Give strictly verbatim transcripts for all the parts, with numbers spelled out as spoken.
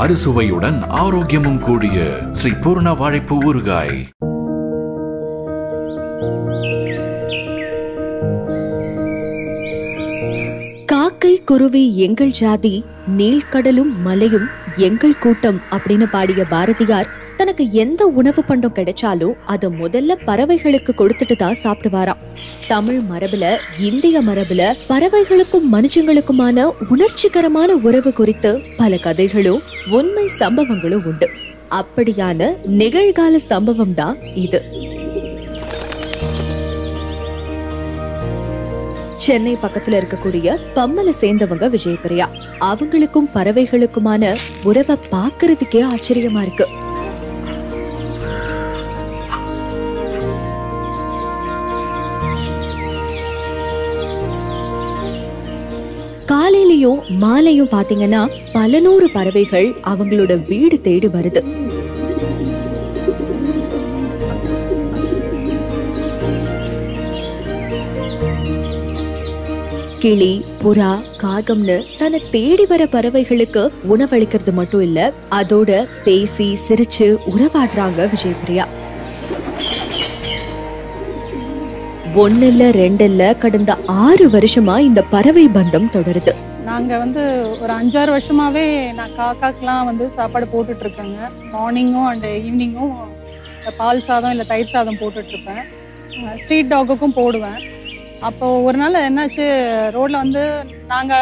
அறுசுவையுடன் ஆரோக்கியமும் கூடிய ஸ்ரீ பூர்ண வாழைப்பு ஊறுகாய். காக்கை குருவி எங்கள் ஜாதி, நீல்கடலும் மலையும் எங்கள் கூட்டம் அப்படின்னு பாடிய பாரதியார் தனக்கு எந்த உணவு பண்டம் கிடைச்சாலும் அது முதல்ல பறவைகளுக்கு கொடுத்துட்டு தான் சாப்பிடுவாராம். தமிழ் மரபுல, இந்திய மரபுல பறவைகளுக்கும் மனுஷங்களுக்குமான உணர்ச்சிகரமான உறவு குறித்து பல கதைகளும் உண்மை சம்பவங்களும் உண்டு. அப்படியான நிகழ்கால சம்பவம் தான் இது. சென்னை பக்கத்துல இருக்கக்கூடிய பம்மலை சேர்ந்தவங்க விஜயபிரியா. அவங்களுக்கும் பறவைகளுக்குமான உறவை பாக்குறதுக்கே ஆச்சரியமா இருக்கு. காலையிலயும் மாலையும் பாத்தீங்கன்னா பல நூறு பறவைகள் அவங்களோட வீடு தேடி வருது. கிளி, புறா, காகம்னு தன்னை தேடி வர பறவைகளுக்கு உணவளிக்கிறது மட்டும் இல்ல, அதோட பேசி சிரிச்சு உறவாடுறாங்க விஜயபிரியா. ஒன்னுல ரெண்டுல கடந்த ஆறு வருஷமா இந்த பறவை பந்தம் தொடருது. நாங்க வந்து ஒரு அஞ்சாறு வருஷமாவே நான் காக்காக்கெல்லாம் வந்து சாப்பாடு போட்டுட்டு இருக்கேங்க. மார்னிங்கும் அண்ட் ஈவினிங்கும் பால் சாதம் இல்லை தயிர் சாதம் போட்டுட்டு இருப்பேன். ஸ்ட்ரீட் டாக்குக்கும் போடுவேன். அப்போ ஒரு நாள் என்னாச்சு, ரோட்ல வந்து நாங்க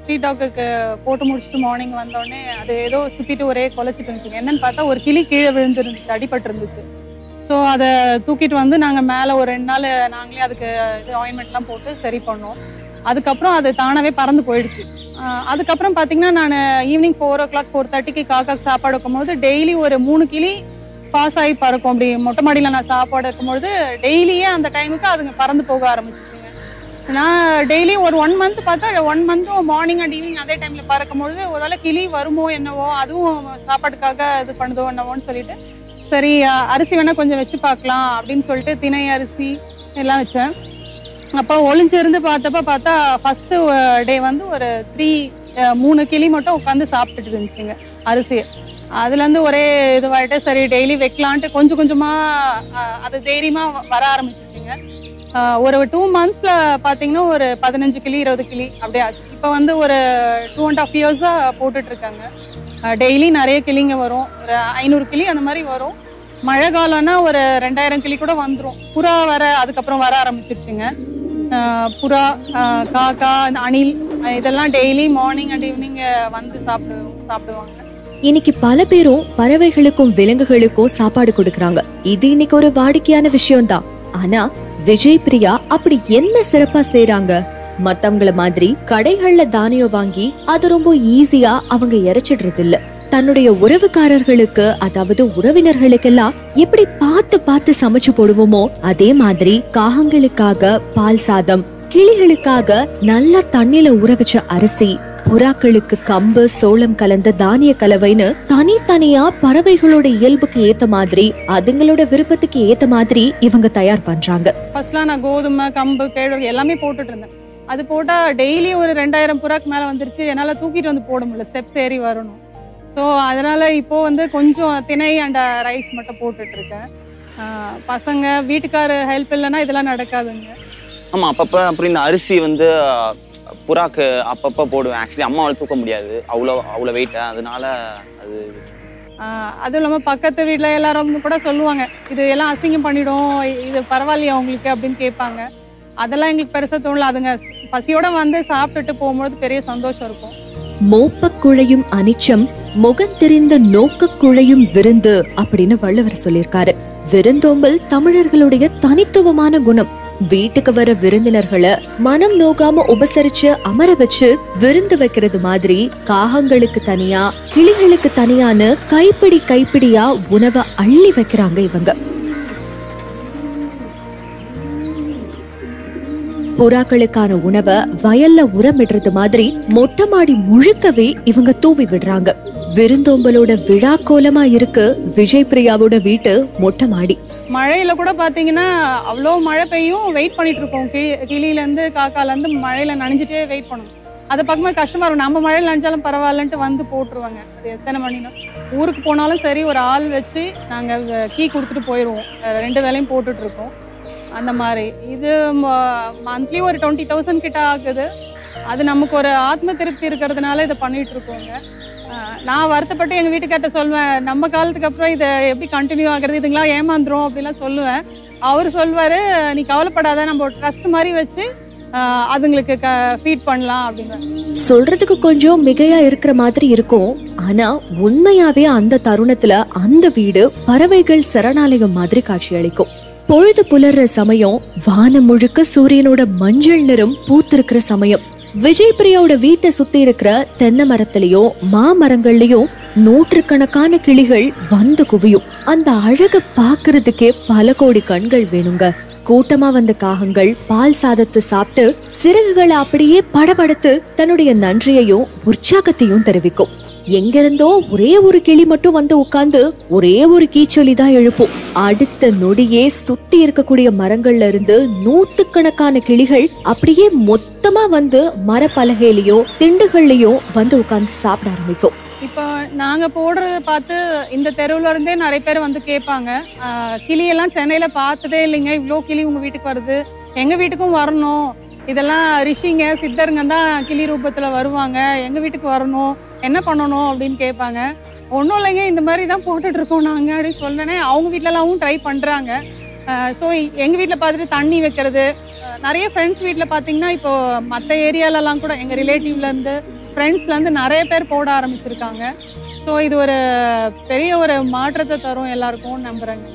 ஸ்ட்ரீட் டாக்குக்கு போட்டு முடிச்சுட்டு மார்னிங் வந்தோடனே அது ஏதோ சுத்திட்டு ஒரே கொலைச்சிட்டு இருந்துச்சு. என்னன்னு பார்த்தா ஒரு கிளி கீழே விழுந்துருந்துச்சு, அடிபட்டு இருந்துச்சு. ஸோ அதை தூக்கிட்டு வந்து நாங்கள் மேலே ஒரு ரெண்டு நாள் நாங்களே அதுக்கு இது ஆயின்மெண்ட்லாம் போட்டு சரி பண்ணோம். அதுக்கப்புறம் அது தானாகவே பறந்து போயிடுச்சு. அதுக்கப்புறம் பார்த்தீங்கன்னா நான் evening four o'clock four தேர்ட்டிக்கு காக்காக்கு சாப்பாடு வைக்கும்போது டெய்லி ஒரு மூணு கிளி பாஸ் ஆகி பறக்கும். அப்படி மொட்டை மாடியில் நான் சாப்பாடு வைக்கும்பொழுது டெய்லியே அந்த டைமுக்கு அதுங்க பறந்து போக ஆரம்பிச்சிச்சுங்க. நான் டெய்லி ஒரு ஒன் மந்த் பார்த்தா ஒன் மந்த்தும் மார்னிங் அண்ட் ஈவினிங் அதே டைமில் பறக்கும்பொழுது ஒருவேளை கிளி வருமோ என்னவோ, அதுவும் சாப்பாட்டுக்காக இது பண்ணுதோ என்னவோன்னு சொல்லிட்டு சரி அரிசி வேணால் கொஞ்சம் வச்சு பார்க்கலாம் அப்படின்னு சொல்லிட்டு திணை அரிசி எல்லாம் வச்சேன். அப்போ ஒளிஞ்சிருந்து பார்த்தப்ப பார்த்தா ஃபஸ்ட்டு டே வந்து ஒரு த்ரீ மூணு கிளி மட்டும் உட்காந்து சாப்பிட்டுட்டு இருந்துச்சுங்க அரிசியை. அதுலேருந்து ஒரே இதுவாகிட்டு சரி டெய்லி வைக்கலான்ட்டு கொஞ்சம் கொஞ்சமாக அது தைரியமாக வர ஆரம்பிச்சிச்சுங்க. ஒரு டூ மந்த்ஸில் பார்த்தீங்கன்னா ஒரு பதினஞ்சு கிளி இருபது கிளி அப்படியே. இப்போ வந்து ஒரு டூ அண்ட் ஹாஃப் இயர்ஸாக போட்டுட்ருக்காங்க. டெய்லி நிறைய கிளிங்க வரும், ஒரு ஐநூறு கிளி அந்த மாதிரி வரும். மழை காலம்னா ஒரு ரெண்டாயிரம் கிளி கூட வந்துடும். புறா வர அதுக்கப்புறம் வர ஆரம்பிச்சிருச்சுங்க. புறா, காக்கா, அணில் இதெல்லாம் டெய்லி மார்னிங் அண்ட் ஈவினிங் வந்து சாப்பிடு சாப்பிடுவாங்க. இன்னைக்கு பல பேரும் பறவைகளுக்கும் விலங்குகளுக்கும் சாப்பாடு கொடுக்கறாங்க. இது இன்னைக்கு ஒரு வாடிக்கையான விஷயம்தான். ஆனா விஜயபிரியா அப்படி என்ன சிறப்பா செய்றாங்க? மத்தவங்களை மாதிரி கடைகள்ல தானியம் வாங்கி அது ரொம்ப ஈஸியா அவங்க இறைச்சிடுறது இல்ல. தன்னுடைய உறவுக்காரர்களுக்கு, அதாவது உறவினர்களுக்கெல்லாம் எப்படி பார்த்து பார்த்து சமைச்சு போடுவோமோ அதே மாதிரி காகங்களுக்காக பால் சாதம், கிளிகளுக்காக நல்லா தண்ணில உறவிச்ச அரிசி, புறாக்களுக்கு கம்பு சோளம் கலந்த தானிய கலவைன்னு தனித்தனியா பறவைகளோட இயல்புக்கு ஏத்த மாதிரி அதுங்களோட விருப்பத்துக்கு ஏத்த மாதிரி இவங்க தயார் பண்றாங்க. ஃபர்ஸ்ட்லாம் நான் கோதுமை, கம்பு, கேழ்வரகு எல்லாமே போட்டுட்டு இருந்தேன். அது போட்டால் டெய்லி ஒரு ரெண்டாயிரம் புறாக்கு மேலே வந்துருச்சு. என்னால் தூக்கிட்டு வந்து போட முடியல, ஸ்டெப்ஸ் ஏறி வரணும். ஸோ அதனால் இப்போது வந்து கொஞ்சம் திணை அண்ட் ரைஸ் மட்டும் போட்டுட்ருக்கேன். பசங்க வீட்டுக்கார ஹெல்ப் இல்லைன்னா இதெல்லாம் நடக்காதுங்க. ஆமாம், அப்பப்போ அப்புறம் இந்த அரிசி வந்து புறாக்கு அப்பப்போ போடுவேன். ஆக்சுவலி அம்மாவால் தூக்க முடியாது, அவ்வளோ அவ்வளோ வெயிட்டை. அதனால அது அதுவும் இல்லாமல் பக்கத்து வீட்டில் எல்லாரும் கூட சொல்லுவாங்க, இது எல்லாம் அசிங்கம் பண்ணிடும், இது பரவாயில்லையா அவங்களுக்கு அப்படின்னு கேட்பாங்க. அதெல்லாம் எங்களுக்கு பெருசா தோணல. அதுங்க பசியோட வந்து சாப்பிட்டுட்டு போகும்போது பெரிய சந்தோஷம் இருக்கும். மோப்பக்குழையும் அனிச்சம், முகம் தெரிந்த நோக்கக்குழையும் விருந்து அப்படின்னு வள்ளுவர் சொல்லியிருக்காரு. விருந்தோம்பல் தமிழர்களுடைய தனித்துவமான குணம். வீட்டுக்கு வர விருந்தினர்களை மனம் நோகாம உபசரிச்சு அமர வச்சு விருந்து வைக்கிறது மாதிரி காகங்களுக்கு தனியா, கிளிகளுக்கு தனியான்னு கைப்பிடி கைப்பிடியா உணவை அள்ளி வைக்கிறாங்க இவங்க. புறாக்களுக்கான உணவை வயல்ல உரமிடுறது மாதிரி மொட்டை மாடி முழுக்கவே இவங்க தூவி விடுறாங்க. விருந்தோம்பலோட விழா கோலமா இருக்கு விஜயபிரியாவோட வீட்டு மொட்டை மாடி. மழையில கூட பாத்தீங்கன்னா அவ்வளோ மழை பெய்யும், வெயிட் பண்ணிட்டு இருக்கோம். கிளியில இருந்து காக்கால இருந்து மழையில நனைஞ்சிட்டே வெயிட் பண்ணும். அது பக்கமா கஷ்டமா இருக்கும். நம்ம மழையில நனைஞ்சாலும் பரவாயில்லன்ட்டு வந்து போட்டுருவாங்க. அது எத்தனை மணினா ஊருக்கு போனாலும் சரி ஒரு ஆள் வச்சு நாங்க கீ கொடுத்துட்டு போயிடுவோம். ரெண்டு வேலையும் போட்டுட்டு இருக்கோம். அந்த மாதிரி இது மந்த்லி ஒரு டுவெண்ட்டி தௌசண்ட் கிட்ட ஆகுது. அது நமக்கு ஒரு ஆத்ம திருப்தி இருக்கிறதுனால இதை பண்ணிட்டு இருக்கோங்க. நான் வருத்தப்பட்டு எங்கள் வீட்டுக்கார்ட்ட சொல்லுவேன், நம்ம காலத்துக்கு அப்புறம் இதை எப்படி கண்டினியூ ஆகிறது, இதுங்களாம் ஏமாந்துடும் அப்படிலாம் சொல்லுவேன். அவர் சொல்வார், நீ கவலைப்படாத, நம்ம ஒரு ட்ரஸ்ட் மாதிரி வச்சு அதுங்களுக்கு க ஃபீட் பண்ணலாம் அப்படின்னு. சொல்கிறதுக்கு கொஞ்சம் மிகையாக இருக்கிற மாதிரி இருக்கும். ஆனால் உண்மையாகவே அந்த தருணத்தில் அந்த வீடு பறவைகள் சரணாலயம் மாதிரி காட்சி அளிக்கும். பொழுது புலர்ற சமயம், வானம் முழுக்க சூரியனோட மஞ்சள் நிறம் பூத்திருக்கிற சமயம். விஜயபிரியாவோட வீட்டை சுத்தி இருக்கிற தென்னை மரத்திலையும் மாமரங்கள்லயும் நூற்றுக்கணக்கான கிளிகள் வந்து குவியும். அந்த அழகு பாக்குறதுக்கே பல கோடி கண்கள் வேணுங்க. கூட்டமா வந்த காகங்கள் பால் சாதத்தை சாப்பிட்டு சிறகுகளை அப்படியே படபடுத்து தன்னுடைய நன்றியையும் உற்சாகத்தையும் தெரிவிக்கும். எங்கிருந்தோ ஒரே ஒரு கிளி மட்டும் வந்து உட்கார்ந்து ஒரே ஒரு கீச்சொலி தான் எழுப்பும். அடுத்த நொடியே சுத்தி இருக்கக்கூடிய மரங்கள்ல இருந்து நூத்து கணக்கான கிளிகள் அப்படியே மொத்தமா வந்து மரப்பலகையிலயோ திண்டுகள்லயோ வந்து உட்கார்ந்து சாப்பிட ஆரம்பிக்கும். இப்போ நாங்க போடுறத பார்த்து இந்த தெருவுல இருந்தே நிறைய பேர் வந்து கேட்பாங்க, கிளியெல்லாம் சென்னையில பார்த்ததே இல்லைங்க, இவ்வளோ கிளி உங்க வீட்டுக்கு வருது, எங்க வீட்டுக்கும் வரணும், இதெல்லாம் ரிஷிங்க சித்தருங்க தான் கிளி ரூபத்துல வருவாங்க, எங்க வீட்டுக்கு வரணும், என்ன பண்ணணும் அப்படின்னு கேட்பாங்க. ஒன்றும் இல்லைங்க, இந்த மாதிரி தான் போட்டுட்டு இருக்கோம் நாங்கள் அப்படின்னு சொன்னேன்னே அவங்க வீட்டிலலாம் ட்ரை பண்ணுறாங்க. ஸோ எங்கள் வீட்டில் பார்த்துட்டு தண்ணி வைக்கிறது, நிறைய ஃப்ரெண்ட்ஸ் வீட்டில் பார்த்திங்கன்னா இப்போது மற்ற ஏரியாலலாம் கூட எங்கள் ரிலேட்டிவ்லேருந்து ஃப்ரெண்ட்ஸ்லேருந்து நிறைய பேர் போட ஆரம்பிச்சிருக்காங்க. ஸோ இது ஒரு பெரிய ஒரு மாற்றத்தை தரும் எல்லாருக்கும் நம்புகிறேங்க.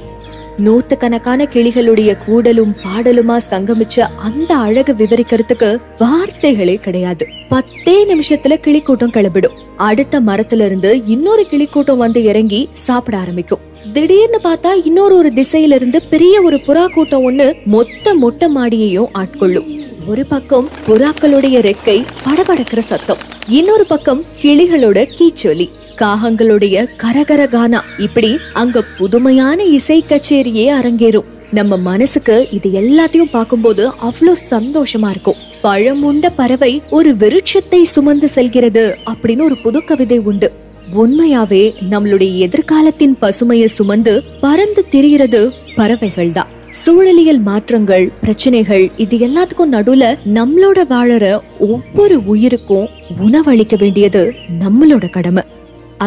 நூற்றுக்கணக்கான கிளிகளுடைய கூடலும் பாடலுமா சங்கமிச்ச அந்த அழகு விவரிக்கிறதுக்கு வார்த்தைகளே கிடையாது. பத்தே நிமிஷத்துல கிளிக்கூட்டம் கிளம்பிடும். அடுத்த மரத்துல இருந்து இன்னொரு கிளிக்கூட்டம் வந்து இறங்கி சாப்பிட ஆரம்பிக்கும். திடீர்னு பார்த்தா இன்னொரு ஒரு திசையில இருந்து பெரிய ஒரு புறா கூட்டம் ஒண்ணு மொத்த மொட்டை மாடியையும் ஆட்கொள்ளும். ஒரு பக்கம் புறாக்களுடைய ரெக்கை படபடக்கிற சத்தம், இன்னொரு பக்கம் கிளிகளோட கீச்சொலி, காகங்களுடைய கரகரகானா, இப்படி அங்க புதுமையான இசை கச்சேரியே அரங்கேறும். நம்ம மனசுக்கு இது எல்லாத்தையும் பார்க்கும்போது அவ்வளோ சந்தோஷமா இருக்கும். பழமுண்ட பறவை ஒரு விருட்சத்தை சுமந்து செல்கிறது அப்படின்னு ஒரு புது கவிதை உண்டு. உண்மையாவே நம்மளுடைய எதிர்காலத்தின் பசுமையை சுமந்து பறந்து திரிகிறது பறவைகள் தான். சூழலியல் மாற்றங்கள், பிரச்சனைகள், இது எல்லாத்துக்கும் நடுவுல நம்மளோட வாழற ஒவ்வொரு உயிருக்கும் உணவளிக்க வேண்டியது நம்மளோட கடமை.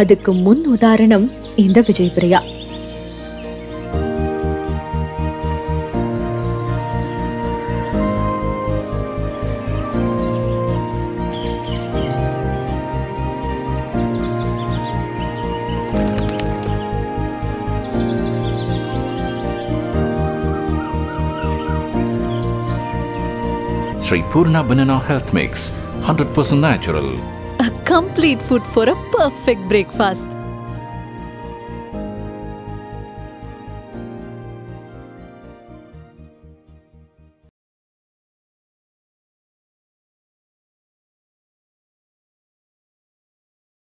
அதுக்கு முன் உதாரணம் இந்த Vijayapriya. Sri Purna banana health mix, one hundred percent natural. A complete food for a perfect breakfast.